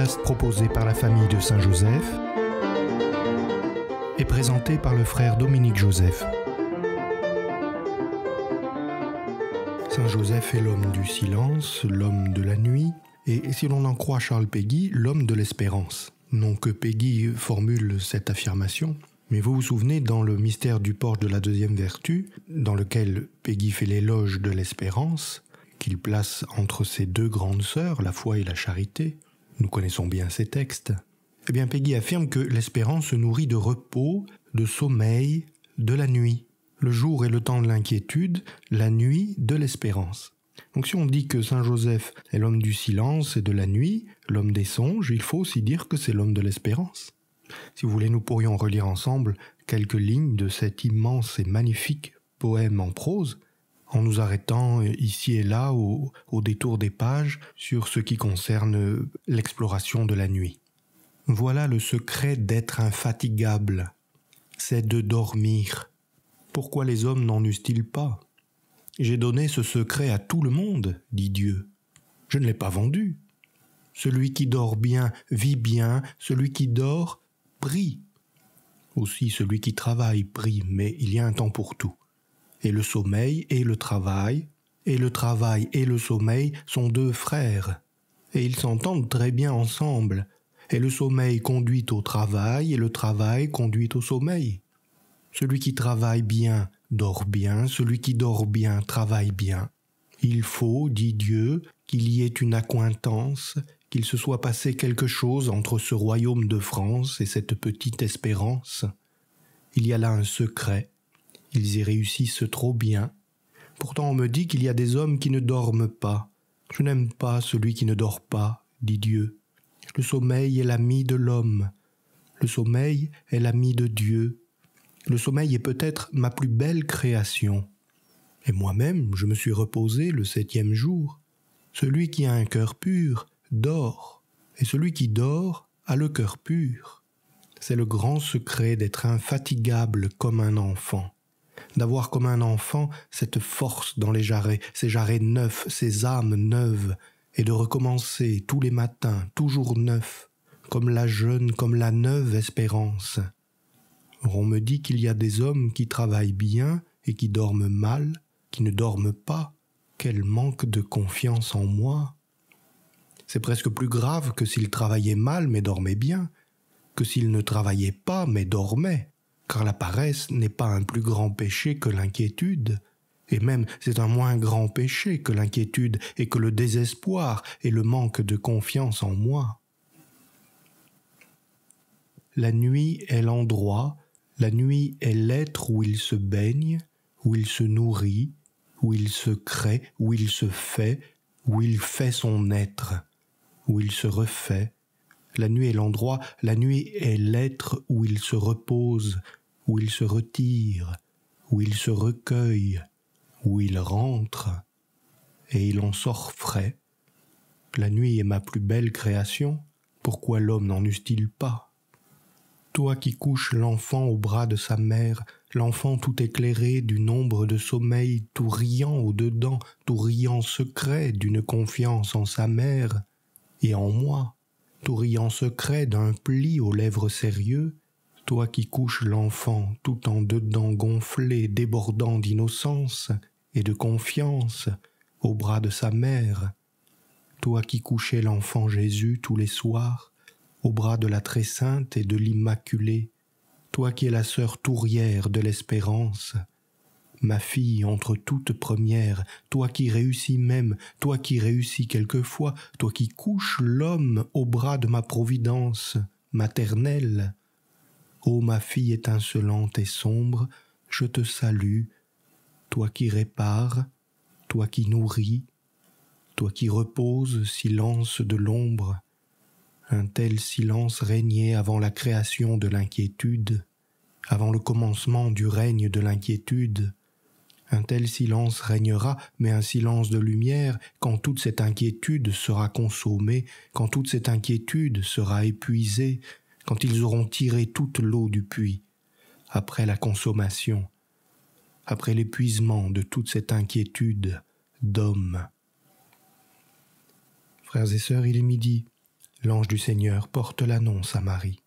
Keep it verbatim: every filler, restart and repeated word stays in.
podcast proposé par la famille de Saint Joseph et présenté par le frère Dominique Joseph. Saint Joseph est l'homme du silence, l'homme de la nuit et, et si l'on en croit Charles Péguy, l'homme de l'espérance. Non que Péguy formule cette affirmation, mais vous vous souvenez, dans le mystère du porche de la deuxième vertu, dans lequel Péguy fait l'éloge de l'espérance, qu'il place entre ses deux grandes sœurs, la foi et la charité, nous connaissons bien ces textes, eh bien Péguy affirme que l'espérance se nourrit de repos, de sommeil, de la nuit. Le jour est le temps de l'inquiétude, la nuit de l'espérance. Donc si on dit que Saint Joseph est l'homme du silence et de la nuit, l'homme des songes, il faut aussi dire que c'est l'homme de l'espérance. Si vous voulez, nous pourrions relire ensemble quelques lignes de cet immense et magnifique poème en prose, en nous arrêtant ici et là au, au détour des pages sur ce qui concerne l'exploration de la nuit. Voilà le secret d'être infatigable, c'est de dormir. Pourquoi les hommes n'en usent-ils pas? J'ai donné ce secret à tout le monde, dit Dieu. Je ne l'ai pas vendu. Celui qui dort bien vit bien, celui qui dort prie. Aussi celui qui travaille prie, mais il y a un temps pour tout. Et le sommeil et le travail, et le travail et le sommeil sont deux frères, et ils s'entendent très bien ensemble, et le sommeil conduit au travail, et le travail conduit au sommeil. Celui qui travaille bien dort bien, celui qui dort bien travaille bien. Il faut, dit Dieu, qu'il y ait une accointance, qu'il se soit passé quelque chose entre ce royaume de France et cette petite espérance. Il y a là un secret. Ils y réussissent trop bien. Pourtant on me dit qu'il y a des hommes qui ne dorment pas. Je n'aime pas celui qui ne dort pas, dit Dieu. Le sommeil est l'ami de l'homme. Le sommeil est l'ami de Dieu. Le sommeil est peut-être ma plus belle création. Et moi-même, je me suis reposé le septième jour. Celui qui a un cœur pur dort, et celui qui dort a le cœur pur. C'est le grand secret d'être infatigable comme un enfant, d'avoir comme un enfant cette force dans les jarrets, ces jarrets neufs, ces âmes neuves, et de recommencer tous les matins, toujours neufs, comme la jeune, comme la neuve espérance. Or on me dit qu'il y a des hommes qui travaillent bien et qui dorment mal, qui ne dorment pas. Quel manque de confiance en moi! C'est presque plus grave que s'ils travaillaient mal mais dormaient bien, que s'ils ne travaillaient pas mais dormaient, car la paresse n'est pas un plus grand péché que l'inquiétude, et même c'est un moins grand péché que l'inquiétude et que le désespoir et le manque de confiance en moi. La nuit est l'endroit, la nuit est l'être où il se baigne, où il se nourrit, où il se crée, où il se fait, où il fait son être, où il se refait. La nuit est l'endroit, la nuit est l'être où il se repose, où il se retire, où il se recueille, où il rentre, et il en sort frais. La nuit est ma plus belle création, pourquoi l'homme n'en use-t-il pas ? Toi qui couches l'enfant au bras de sa mère, l'enfant tout éclairé d'une ombre de sommeil, tout riant au-dedans, tout riant secret d'une confiance en sa mère et en moi, tout riant secret d'un pli aux lèvres sérieux, toi qui couches l'enfant tout en dedans gonflé, débordant d'innocence et de confiance au bras de sa mère, toi qui couchais l'enfant Jésus tous les soirs, au bras de la très sainte et de l'Immaculée, toi qui es la sœur tourrière de l'espérance, ma fille entre toutes premières, toi qui réussis même, toi qui réussis quelquefois, toi qui couches l'homme au bras de ma providence maternelle. Ô ma fille étincelante et sombre, je te salue, toi qui répares, toi qui nourris, toi qui reposes, silence de l'ombre. Un tel silence régnait avant la création de l'inquiétude, avant le commencement du règne de l'inquiétude. Un tel silence régnera, mais un silence de lumière, quand toute cette inquiétude sera consommée, quand toute cette inquiétude sera épuisée, quand ils auront tiré toute l'eau du puits, après la consommation, après l'épuisement de toute cette inquiétude d'homme. Frères et sœurs, il est midi. L'ange du Seigneur porte l'annonce à Marie.